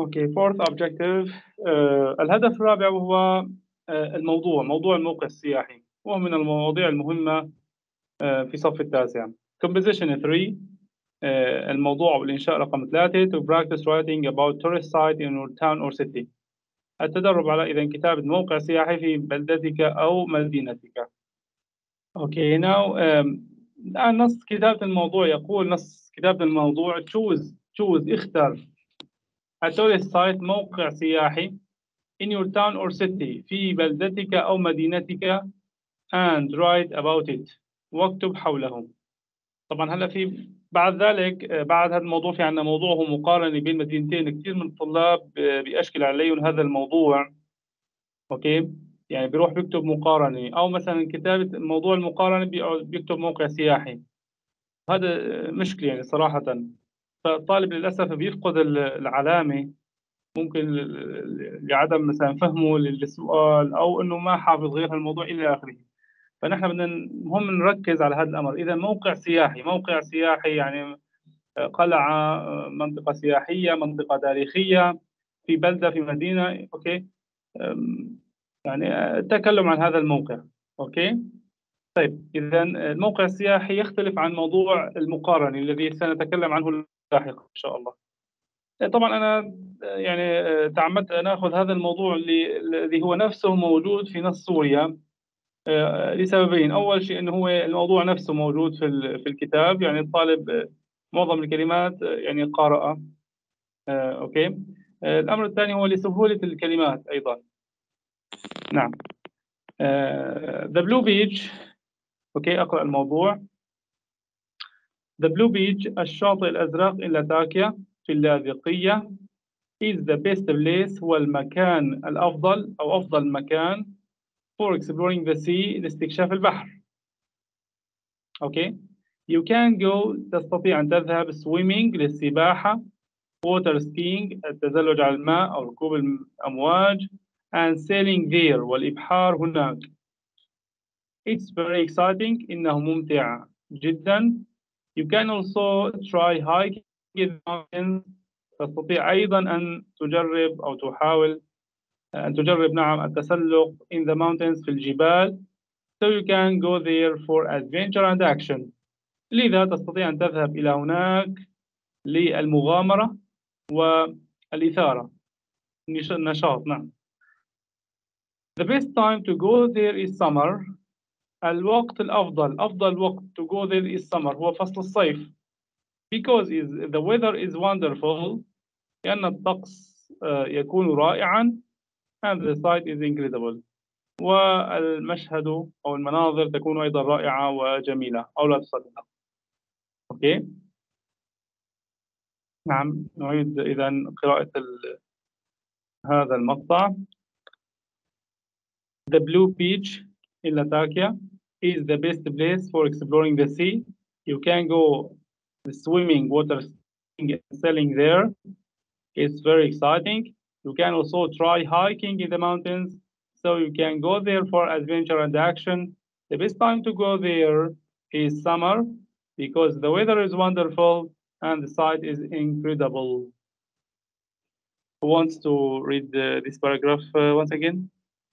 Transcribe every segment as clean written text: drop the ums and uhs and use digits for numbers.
اوكي، فورث اوبجيكتيف. الهدف الرابع وهو موضوع الموقع السياحي، وهو من المواضيع المهمة في الصف التاسع. Composition 3 الموضوع والإنشاء رقم 3 to practice writing about tourist site in your town or city. التدرب على إذا كتابة موقع سياحي في بلدتك أو مدينتك. اوكي، now الآن نص كتابة الموضوع يقول نص كتابة الموضوع choose اختر a tourist site موقع سياحي in your town or city في بلدتك أو مدينتك and write about it واكتب حوله. طبعا هلا في بعد ذلك بعد هذا الموضوع في عندنا موضوع هو مقارنة بين مدينتين. كثير من الطلاب بيشكل عليهم هذا الموضوع، اوكي، يعني بيروح بيكتب مقارنة، او مثلا كتابة موضوع المقارنة بيكتب موقع سياحي. هذا مشكلة يعني صراحة، فالطالب للأسف بيفقد العلامة، ممكن لعدم مثلا فهمه للسؤال او انه ما حافظ غير هالموضوع الى اخره. فنحن بدنا مهم نركز على هذا الامر. اذا موقع سياحي يعني قلعه، منطقه سياحيه، منطقه تاريخيه في بلده، في مدينه، اوكي، يعني التكلم عن هذا الموقع. اوكي، طيب اذا الموقع السياحي يختلف عن موضوع المقارنه الذي سنتكلم عنه لاحقا ان شاء الله. طبعا انا يعني تعمدت ان اخذ هذا الموضوع الذي هو نفسه موجود في نص سوريا لسببين. اول شيء انه هو الموضوع نفسه موجود في الكتاب، يعني الطالب معظم الكلمات يعني قارئة، اوكي. الامر الثاني هو لسهولة الكلمات ايضا. نعم، The Blue Beach. اوكي، اقرا الموضوع. The Blue Beach الشاطئ الازرق in لاتاكيا في اللاذقية is the best place، هو المكان الأفضل أو أفضل مكان for exploring the sea، لاستكشاف البحر. أوكي، you can go تستطيع أن تذهب swimming للسباحة، water skiing التزلج على الماء أو ركوب الأمواج، and sailing there والإبحار هناك. It's very exciting، إنه ممتع جدا. You can also try hiking، تستطيع أيضا أن تجرب أو تحاول أن تجرب، نعم، التسلق in the mountains في الجبال. So you can go there for adventure and action، لذا تستطيع أن تذهب إلى هناك للمغامرة والإثارة، النشاط. نعم، the best time to go there is summer، الوقت الأفضل، أفضل وقت to go there is summer، هو فصل الصيف. Because the weather is wonderful، لأن الطقس يكون رائعا، and the sight is incredible، والمشهد أو المناظر تكون أيضا رائعة وجميلة أو لا تصدق. أوكي، نعم، نعيد إذا قراءة هذا المقطع. The Blue Beach in Latakia is the best place for exploring the sea. You can go swimming, water skiing, sailing there. It's very exciting. You can also try hiking in the mountains. So you can go there for adventure and action. The best time to go there is summer because the weather is wonderful and the sight is incredible. Who wants to read this paragraph once again?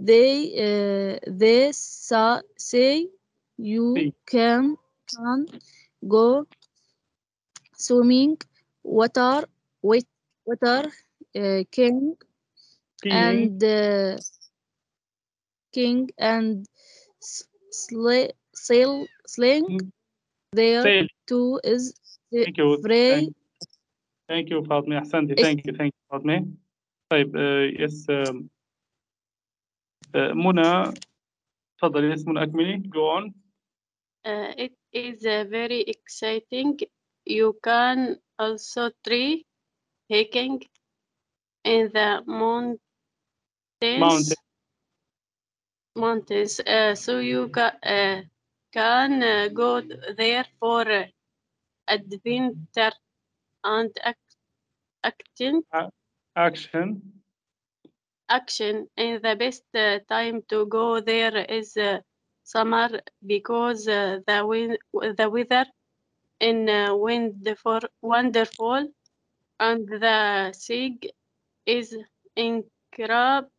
they say you can go swimming, water king and sailing there too is free. Thank you Fatma. Ahsanti. Thank you Fatma. طيب yes Muna, تفضلي. Yes Muna, أكملي. Go on. It is very exciting. You can also try hiking in the mountains. So you can go there for adventure and action. And the best time to go there is summer, because the weather in wonderful, and the sea is incredible.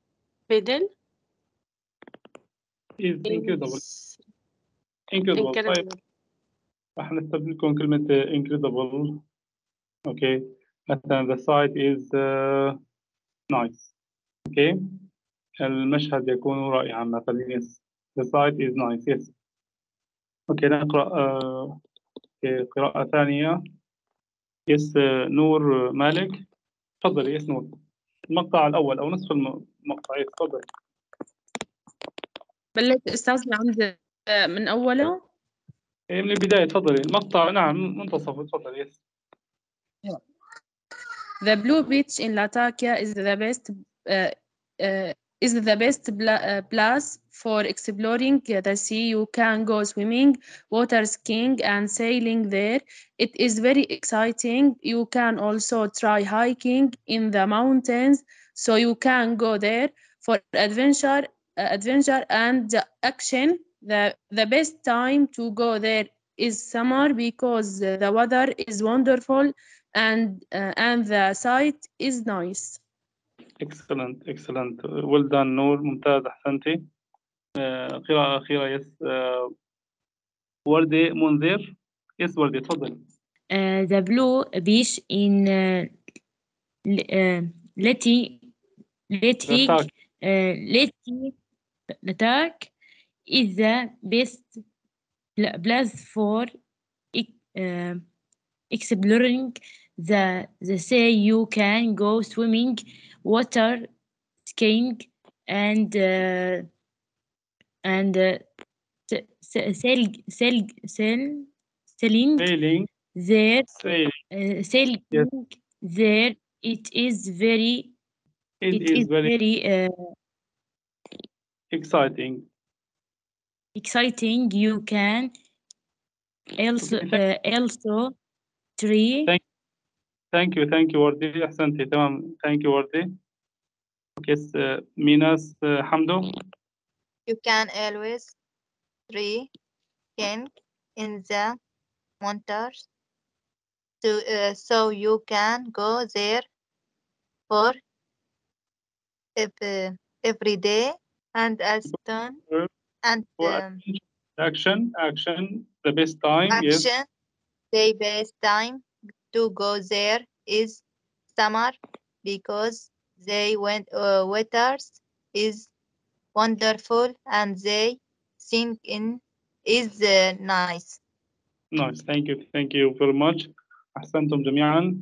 Incredible. طيب راح نستبدل لكم كلمة incredible. Okay. مثلا the site is nice. Okay. المشهد يكون رائعا مثلا. Yes. The site is nice. Yes. Okay. نقرأ قراءة ثانية. Yes. نور مالك. تفضلي. Yes نور. المقطع الأول أو نصف المقطع. Yes. تفضلي. بلش استاذنا عند من اوله؟ ايه من البدايه تفضلي المقطع نعم منتصف تفضلي يس. The blue beach in Latakia is the best place for exploring the sea. You can go swimming, water skiing and sailing there. It is very exciting. You can also try hiking in the mountains. So you can go there for adventure and action. The best time to go there is summer, because the weather is wonderful and the site is nice. Excellent. Well done, Noor. ممتاز أحسنتي. قراءة أخيرة يس وردي منذر. يس وردي تفضل. The blue beach in Latakia is the best place for exploring the sea. You can go swimming, water skiing, and sailing there. It is very exciting. You can also three. Thank you وردي أحسنتي تمام. Thank you وردي. Yes ميناس حمدو. You can always three king in the mountains. So you can go there for every day. And as done and action the best time action. The best time to go there is summer, because they weather is wonderful and they think in is nice. Thank you very much. أحسنتم جميعا.